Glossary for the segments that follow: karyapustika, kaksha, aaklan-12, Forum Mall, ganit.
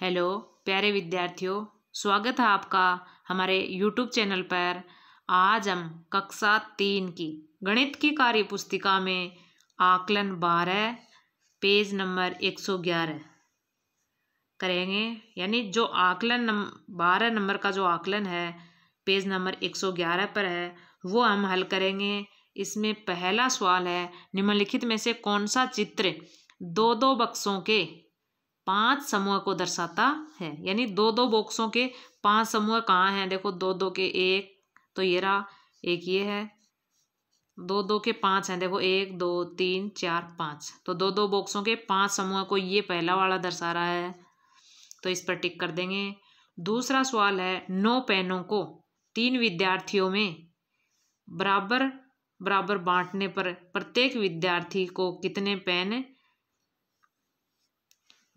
Hello प्यारे विद्यार्थियों, स्वागत है आपका हमारे यूट्यूब चैनल पर। आज हम कक्षा 3 की गणित की कार्यपुस्तिका में आकलन 12 पेज नंबर 111 करेंगे, यानी जो आकलन 12 नंबर का जो आकलन है पेज नंबर 111 पर है वो हम हल करेंगे। इसमें पहला सवाल है, निम्नलिखित में से कौन सा चित्र दो दो बक्सों के 5 समूह को दर्शाता है। यानी दो दो बॉक्सों के 5 समूह कहाँ हैं? देखो दो दो के 1 तो ये रहा, एक ये है, दो दो के 5 हैं। देखो 1 2 3 4 5 तो दो दो बॉक्सों के 5 समूह को ये पहला वाला दर्शा रहा है, तो इस पर टिक कर देंगे। दूसरा सवाल है, 9 पेनों को 3 विद्यार्थियों में बराबर बराबर बांटने पर प्रत्येक विद्यार्थी को कितने पेन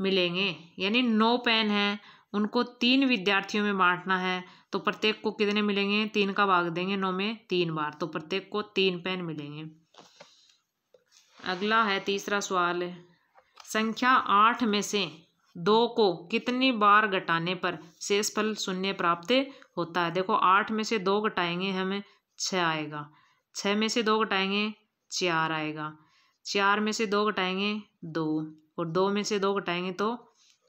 मिलेंगे? यानी 9 पेन हैं, उनको 3 विद्यार्थियों में बांटना है तो प्रत्येक को कितने मिलेंगे? 3 का भाग देंगे 9 में 3 बार, तो प्रत्येक को 3 पेन मिलेंगे। अगला है तीसरा सवाल, संख्या 8 में से 2 को कितनी बार घटाने पर शेषफल शून्य प्राप्त होता है? देखो 8 में से 2 घटाएंगे हमें 6 आएगा, 6 में से 2 घटाएंगे 4 आएगा, 4 में से 2 घटाएंगे 2 और 2 में से 2 घटाएंगे तो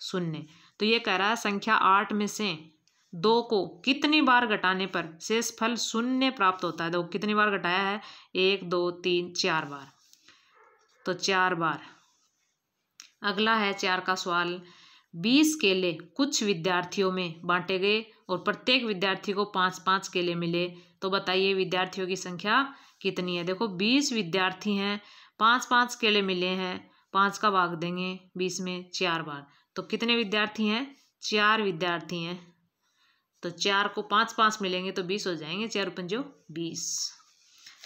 0। तो ये कह रहा है संख्या 8 में से 2 को कितनी बार घटाने पर शेषफल 0 प्राप्त होता है। देखो कितनी बार घटाया है, 1 2 3 4 बार, तो 4 बार। अगला है 4 का सवाल, 20 केले कुछ विद्यार्थियों में बांटे गए और प्रत्येक विद्यार्थी को 5-5 केले मिले, तो बताइए विद्यार्थियों की संख्या कितनी है? देखो 20 विद्यार्थी हैं, 5-5 केले मिले हैं, 5 का भाग देंगे 20 में 4 बार, तो कितने विद्यार्थी हैं? 4 विद्यार्थी हैं, तो 4 को 5-5 मिलेंगे तो 20 हो जाएंगे, 4 पंजो 20।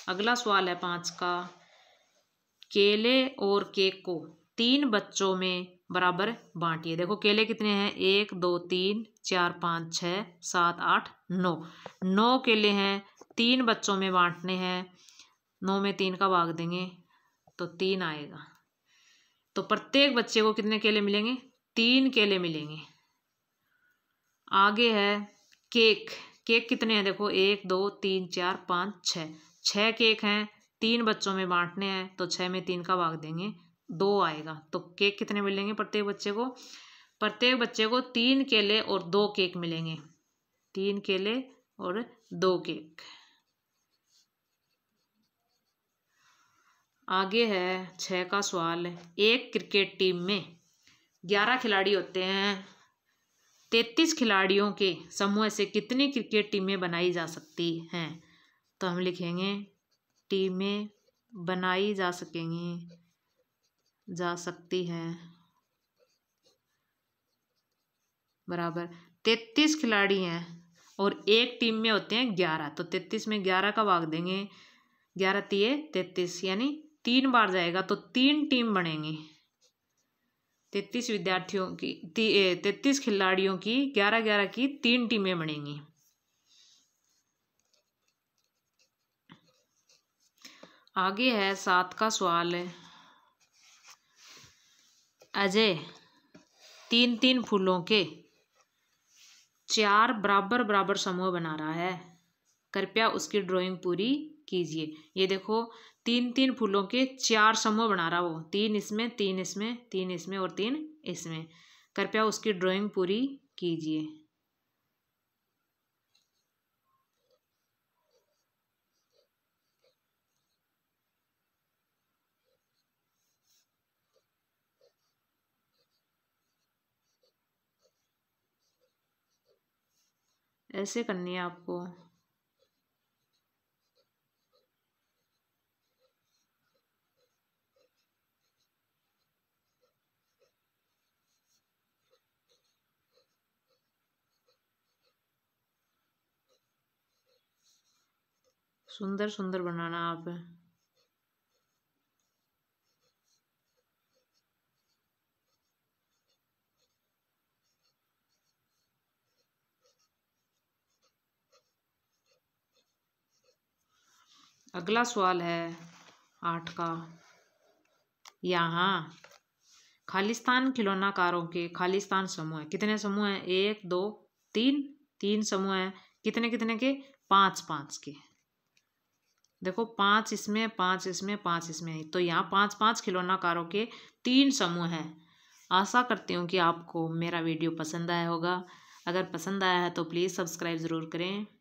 अगला सवाल है 5 का, केले और केक को 3 बच्चों में बराबर बांटिए। देखो केले कितने हैं, 1 2 3 4 5 6 7 8 9, 9 केले हैं, 3 बच्चों में बांटने हैं, 9 में 3 का भाग देंगे तो 3 आएगा, तो प्रत्येक बच्चे को कितने केले मिलेंगे? 3 केले मिलेंगे। आगे है केक, केक कितने हैं? देखो 1 2 3 4 5 6 केक हैं, 3 बच्चों में बांटने हैं तो 6 में 3 का भाग देंगे 2 आएगा, तो केक कितने मिलेंगे प्रत्येक बच्चे को? प्रत्येक बच्चे को 3 केले और 2 केक मिलेंगे, 3 केले और 2 केक। आगे है 6 का सवाल, एक क्रिकेट टीम में 11 खिलाड़ी होते हैं, 33 खिलाड़ियों के समूह से कितनी क्रिकेट टीमें बनाई जा सकती हैं? तो हम लिखेंगे टीमें बनाई जा सकेंगी जा सकती हैं बराबर 33 खिलाड़ी हैं और एक टीम में होते हैं 11, तो 33 में 11 का भाग देंगे, 11 3 33, यानी 3 बार जाएगा तो 3 टीम बनेंगी। 33 विद्यार्थियों की 33 खिलाड़ियों की 11 11 की 3 टीमें बनेंगी। आगे है 7 का सवाल, अजय 3-3 फूलों के 4 बराबर बराबर समूह बना रहा है, कृपया उसकी ड्राइंग पूरी कीजिए। ये देखो 3-3 फूलों के 4 समूह बना रहा, वो 3 इसमें 3 इसमें 3 इसमें और 3 इसमें, कृपया उसकी ड्राइंग पूरी कीजिए। ऐसे करनी है आपको। सुंदर सुंदर बनाना आप। अगला सवाल है 8 का, यहाँ खालिस्तान खिलौनाकारों के खालिस्तान समूह है। कितने समूह हैं? एक दो तीन, तीन समूह हैं। कितने कितने के? पाँच पाँच के। देखो पाँच इसमें, पाँच इसमें, पाँच इसमें, तो यहाँ पाँच पाँच खिलौनाकारों के तीन समूह हैं। आशा करती हूँ कि आपको मेरा वीडियो पसंद आया होगा। अगर पसंद आया है तो प्लीज़ सब्सक्राइब ज़रूर करें।